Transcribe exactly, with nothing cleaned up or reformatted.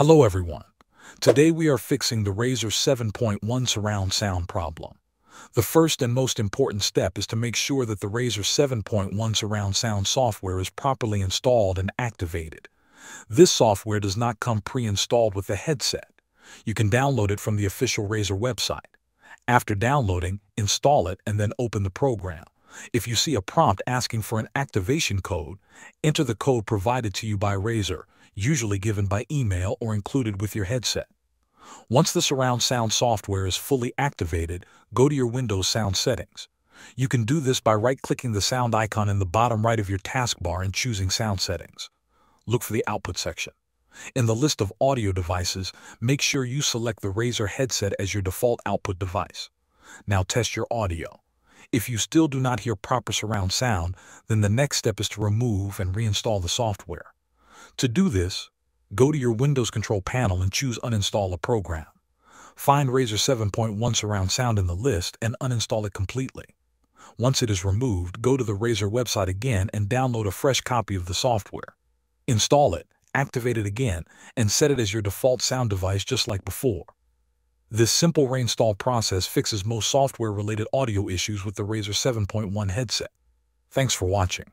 Hello everyone. Today we are fixing the Razer seven point one surround sound problem. The first and most important step is to make sure that the Razer seven point one surround sound software is properly installed and activated. This software does not come pre-installed with the headset. You can download it from the official Razer website. After downloading, install it and then open the program. If you see a prompt asking for an activation code, enter the code provided to you by Razer, usually given by email or included with your headset. Once the surround sound software is fully activated, go to your Windows sound settings. You can do this by right-clicking the sound icon in the bottom right of your taskbar and choosing sound settings. Look for the output section. In the list of audio devices, make sure you select the Razer headset as your default output device. Now test your audio. If you still do not hear proper surround sound, then the next step is to remove and reinstall the software. To do this, go to your Windows control panel and choose Uninstall a Program. Find Razer seven point one surround sound in the list and uninstall it completely. Once it is removed, go to the Razer website again and download a fresh copy of the software. Install it, activate it again, and set it as your default sound device just like before. This simple reinstall process fixes most software-related audio issues with the Razer seven point one headset. Thanks for watching.